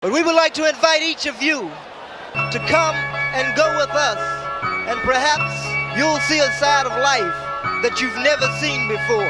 But we would like to invite each of you to come and go with us, and perhaps you'll see a side of life that you've never seen before.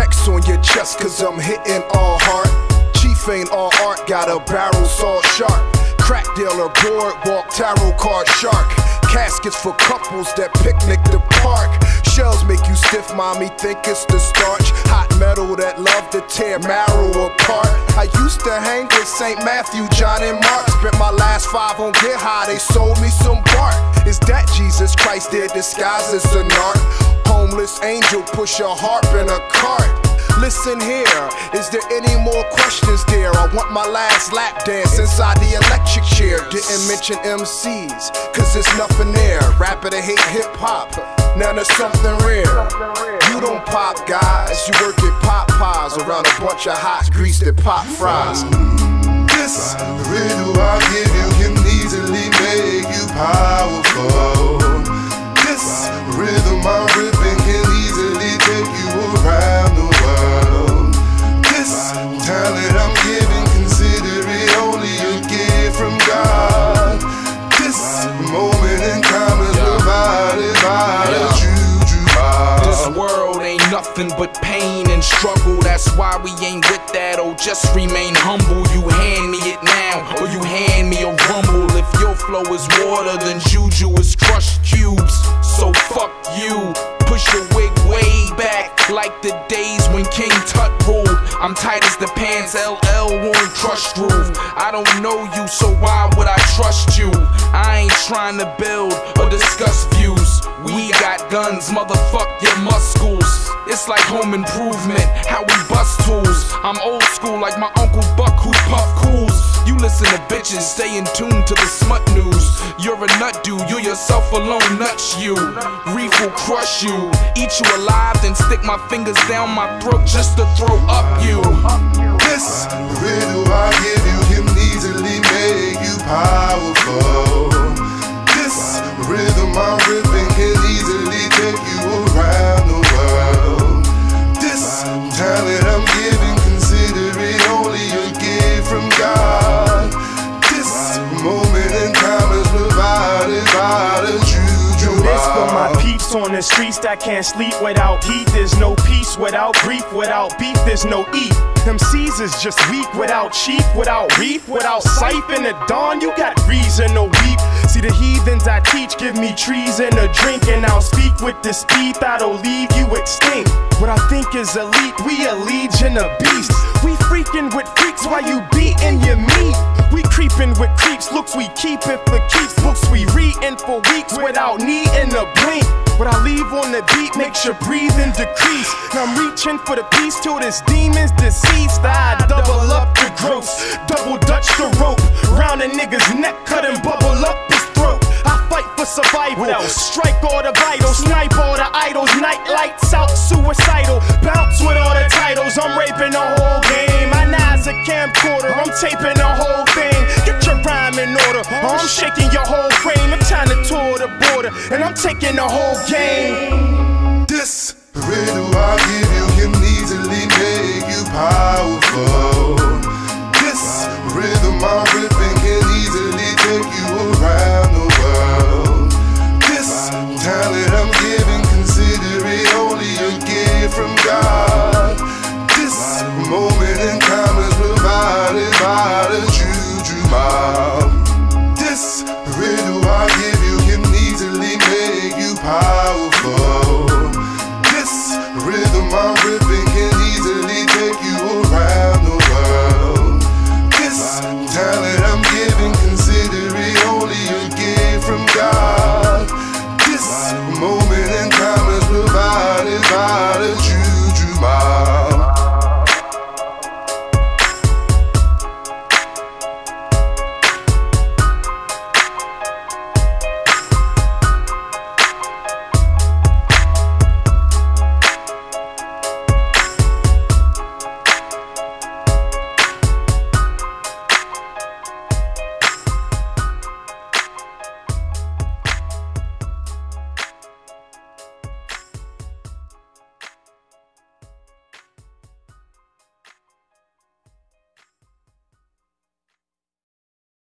X on your chest, cause I'm hitting all hard. Chief ain't all art, got a barrel saw sharp. Crack dealer, boardwalk, tarot card shark. Caskets for couples that picnic the park. Shells make you stiff, mommy, think it's the starch. Hot metal that love to tear marrow apart. I used to hang with St. Matthew, John and Mark. Spent my last five on Get High, they sold me some bark. Is that Jesus Christ? Their disguise is a narc. Homeless angel, push a harp in a cart. Listen here, is there any more questions there? I want my last lap dance inside the electric chair. Didn't mention MCs, cause there's nothing there. Rapper that hate hip-hop, now there's something rare. You don't pop guys, you work at Popeyes around a bunch of hot greased and pop fries. This riddle I give you can easily make you powerful. This rhythm I'm ripping can easily take you around the world. This talent I'm giving, consider it only a gift from God. This moment in time is divided by the juju mob. This world ain't nothing but pain and struggle. That's why we ain't with that. Oh, just remain humble. You hand me it now, or you hand me a rumble. If your flow is water, then juju is crushed cubes. So fuck you. Push your wig way back, like the days when King Tut ruled. I'm tight as the pants, LL won't crush groove. I don't know you, so why would I trust you? I ain't trying to build or discuss views. We got guns, motherfuck your muscles. It's like Home Improvement, how we bust tools. I'm old school like my Uncle Buck who puff cools. You listen to bitches, stay in tune to the smut news. You're a nut dude, you yourself alone nuts you. Reef will crush you, eat you alive, then stick my fingers down my throat just to throw up you. This riddle I give you can easily make you powerful. This rhythm I'm ripping can easily take you around the world. This talent I'm giving, consider it only a gift from God. This moment in time is provided by the juju. This for my peeps on the streets that can't sleep without heat. There's no peace without grief, without beef there's no eat. MCs is just weak without chief, without reef, without sight. In the dawn you got reason to weep. See the heathens I teach, give me trees and a drink, and I'll speak with the speed that'll leave you extinct. What I think is elite, we a legion of beasts. We freaking with freaks while you beating your meat. We creeping with creeps, looks we keepin' for keeps. Books we readin' for weeks without needin' a blink. What I leave on the beat makes your breathing decrease. Now I'm reaching for the peace till this demon's deceased. I double up the gross, double dutch the rope. Round a nigga's neck, cut and bubble up his throat. I fight for survival, strike all the vitals, snipe all the idols, night lights out, suicidal, bounce with all the titles. I'm raping the whole game, my knives a camcorder, I'm taping the whole thing. Get your rhyme in order, or I'm shaking your whole frame. I'm trying to tour the border, and I'm taking the whole game. This riddle I give you can